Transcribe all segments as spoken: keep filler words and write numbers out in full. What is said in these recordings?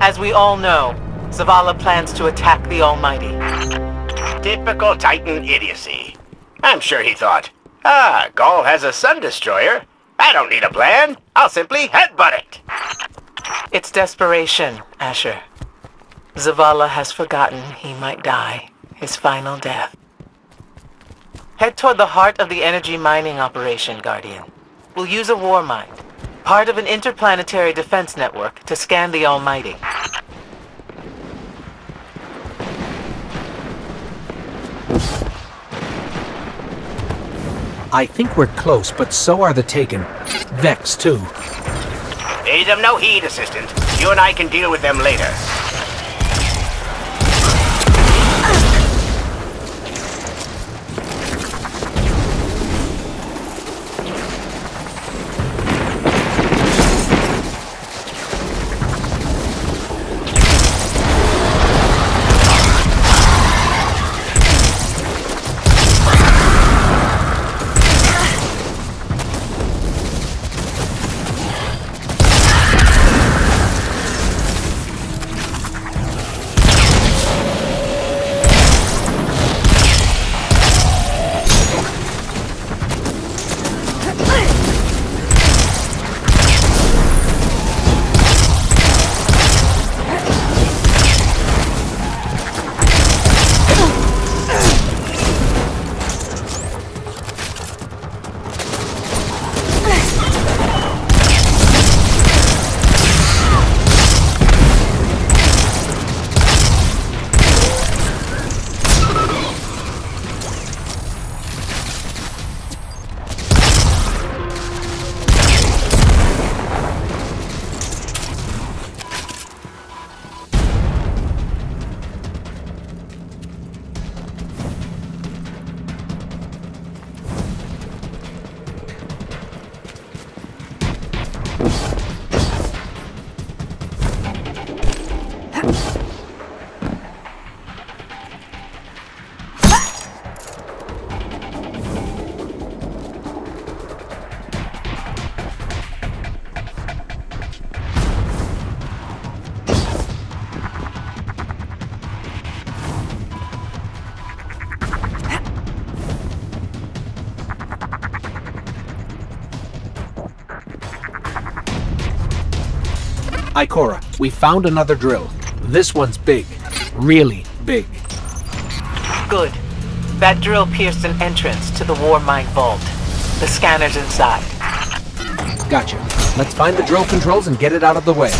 As we all know, Zavala plans to attack the Almighty. Typical Titan idiocy. I'm sure he thought, ah, Gaul has a Sun Destroyer. I don't need a plan. I'll simply headbutt it. It's desperation, Asher. Zavala has forgotten he might die, his final death. Head toward the heart of the energy mining operation, Guardian. We'll use a warmind, part of an interplanetary defense network, to scan the Almighty. I think we're close, but so are the Taken. Vex, too. Pay them no heed, Assistant. You and I can deal with them later. Ikora, we found another drill. This one's big. Really big. Good. That drill pierced an entrance to the Warmind Vault. The scanner's inside. Gotcha. Let's find the drill controls and get it out of the way.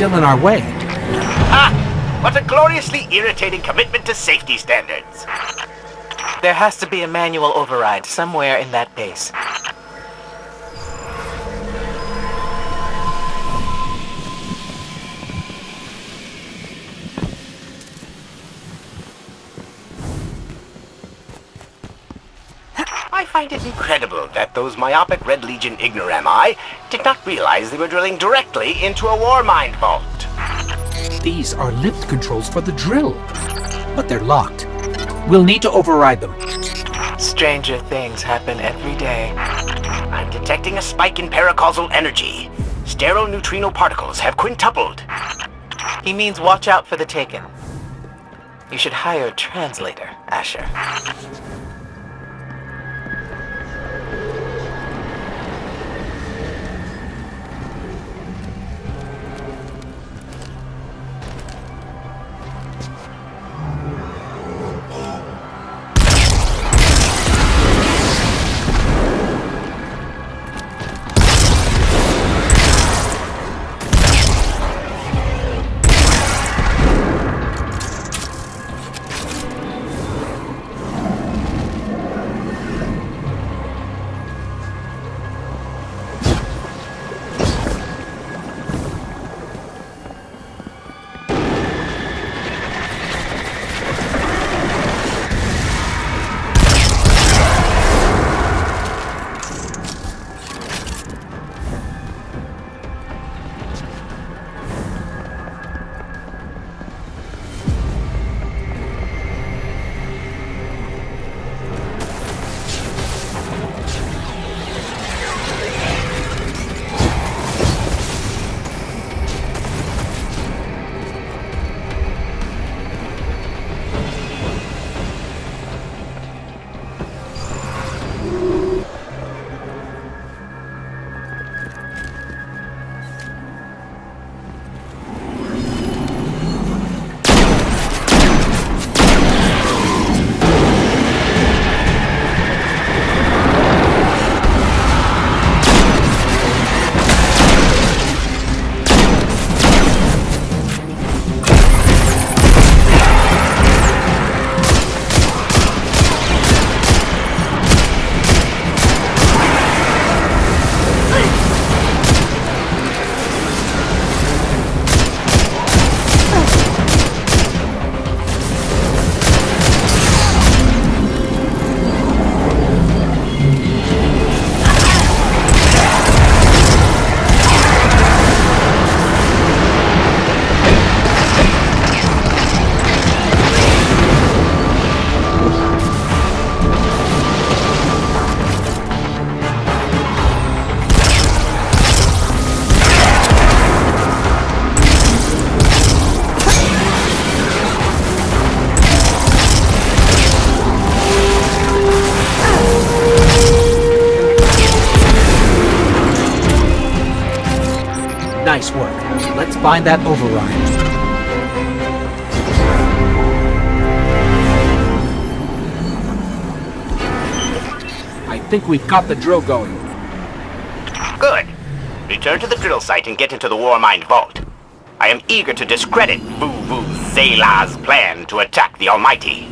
Still in our way. Ah! What a gloriously irritating commitment to safety standards. There has to be a manual override somewhere in that base. find it incredible that those myopic Red Legion ignorami did not realize they were drilling directly into a Warmind Vault. These are lift controls for the drill, but they're locked. We'll need to override them. Stranger things happen every day. I'm detecting a spike in paracausal energy. Sterile neutrino particles have quintupled. He means watch out for the Taken. You should hire a translator, Asher. Nice work. Let's find that override. I think we've got the drill going. Good. Return to the drill site and get into the Warmind Vault. I am eager to discredit Vuvuzela's plan to attack the Almighty.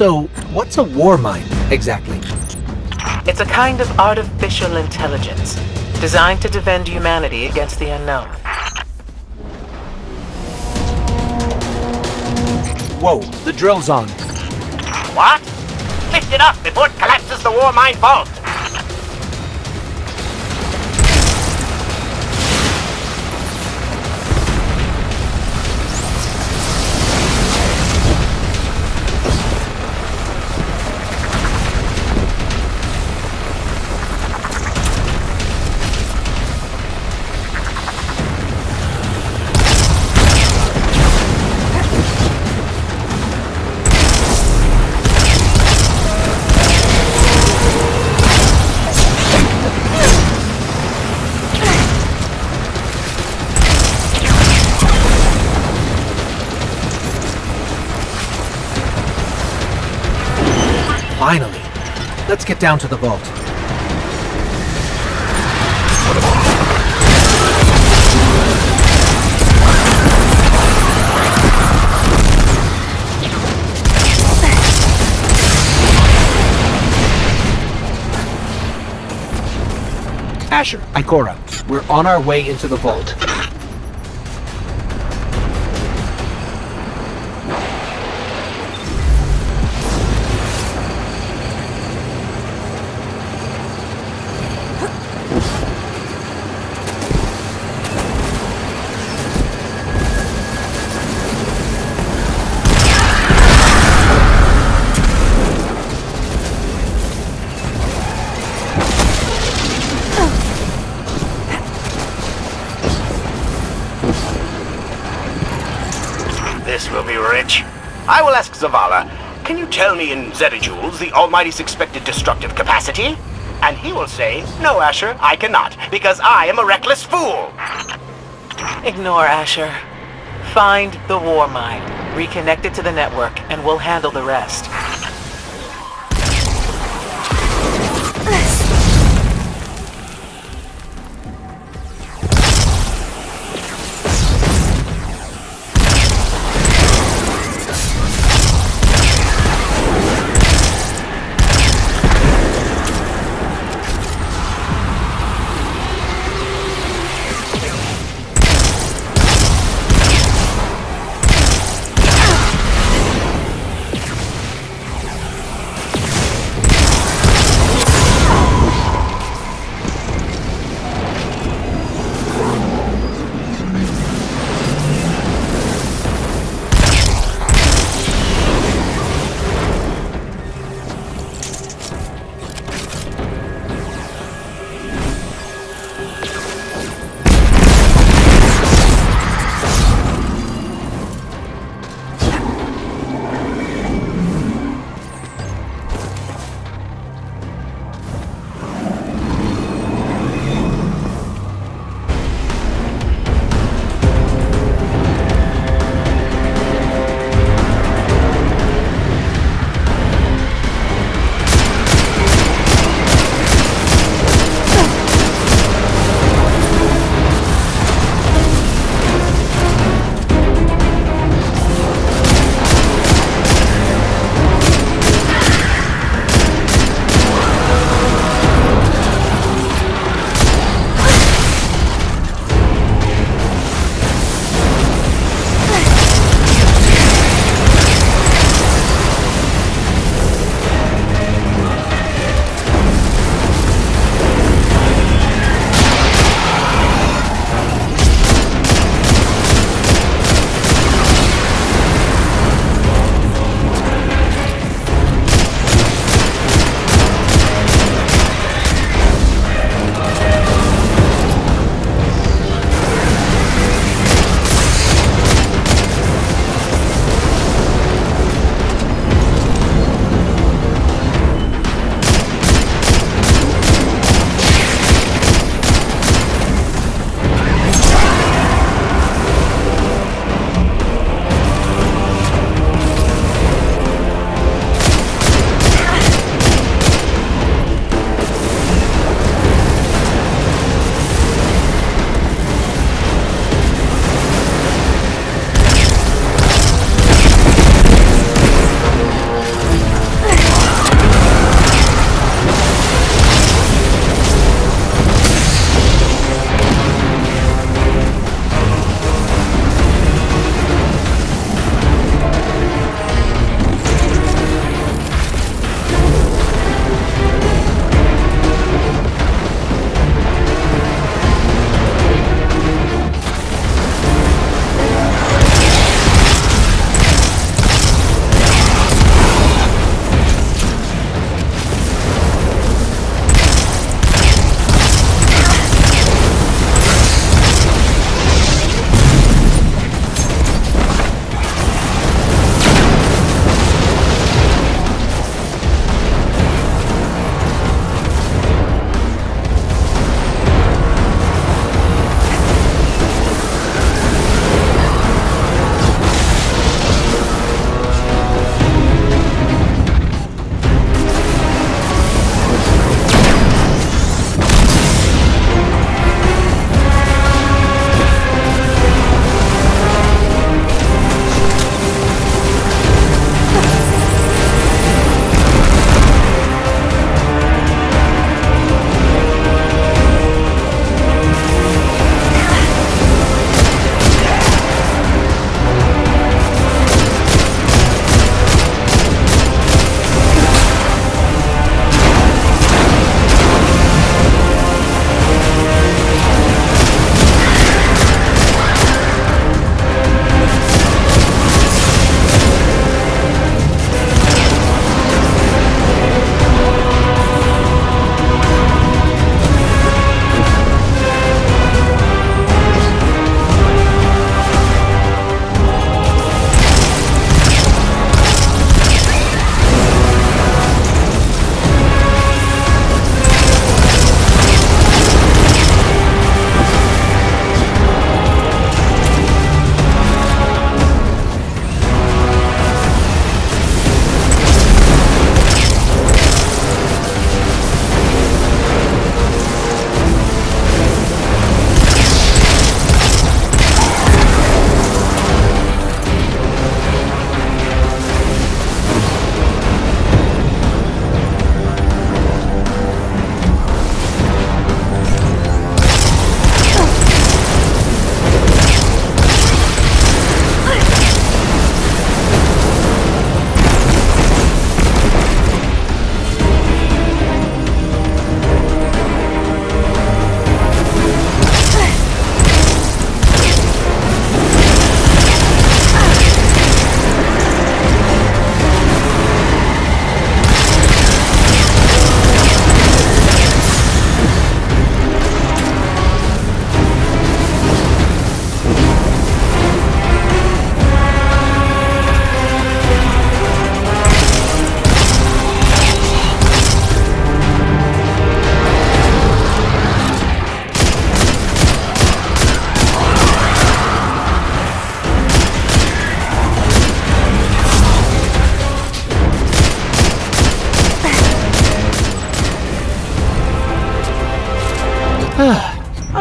So, what's a warmind, exactly? It's a kind of artificial intelligence, designed to defend humanity against the unknown. Whoa, the drill's on. What? Lift it up before it collapses the Warmind Vault! Finally, let's get down to the vault. Asher, Ikora, we're on our way into the vault. I will ask Zavala, can you tell me in Zettajoules the Almighty's expected destructive capacity? And he will say, no Asher, I cannot, because I am a reckless fool! Ignore Asher. Find the Warmind, reconnect it to the network, and we'll handle the rest.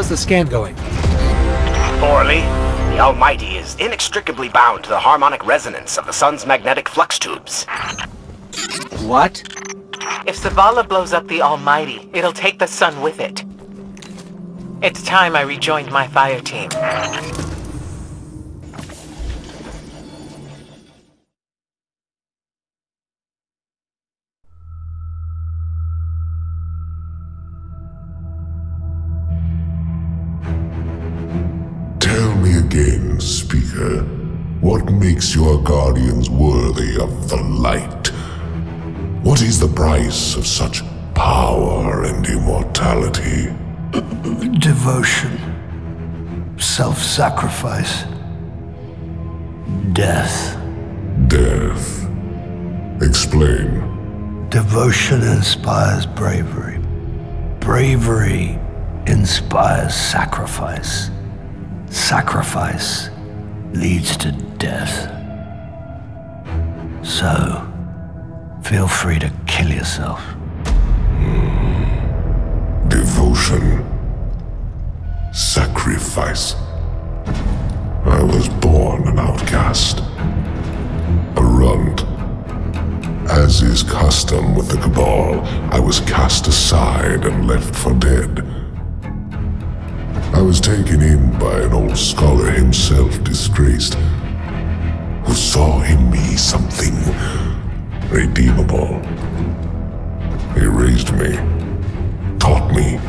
the scan going? Poorly. The Almighty is inextricably bound to the harmonic resonance of the sun's magnetic flux tubes. What? If Zavala blows up the Almighty, it'll take the sun with it. It's time I rejoined my fire team. Tell me again, Speaker, what makes your Guardians worthy of the light? What is the price of such power and immortality? Devotion, self-sacrifice, death. Death. Explain. Devotion inspires bravery. Bravery inspires sacrifice. Sacrifice leads to death. So, feel free to kill yourself. Devotion. Sacrifice. I was born an outcast. A runt. As is custom with the Cabal, I was cast aside and left for dead. I was taken in by an old scholar himself disgraced, who saw in me something redeemable. He raised me, taught me,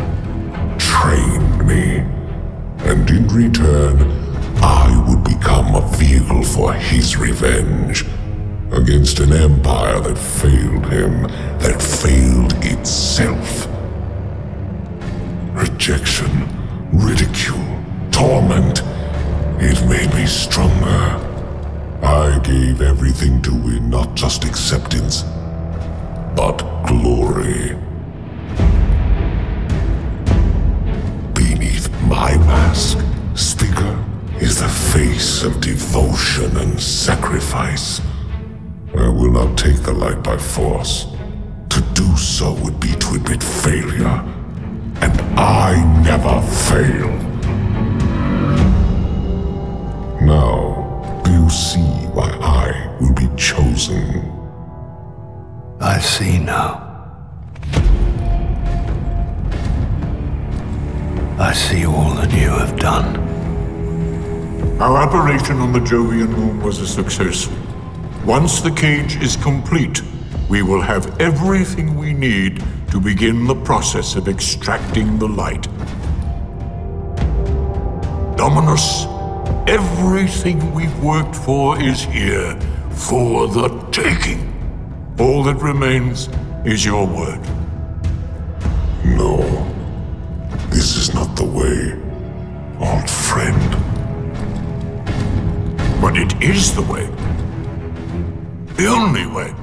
trained me, and in return, I would become a vehicle for his revenge against an empire that failed him, that failed itself. Rejection, ridicule, torment, it made me stronger. I gave everything to win not just acceptance, but glory. Beneath my mask, Speaker, is the face of devotion and sacrifice. I will not take the light by force. To do so would be to admit failure, and I never fail. Now, you see why I will be chosen. I see now. I see all that you have done. Our operation on the Jovian moon was a success. Once the cage is complete, we will have everything we need to begin the process of extracting the light. Dominus, everything we've worked for is here, for the taking. All that remains is your word. No, this is not the way, old friend. But it is the way. The only way.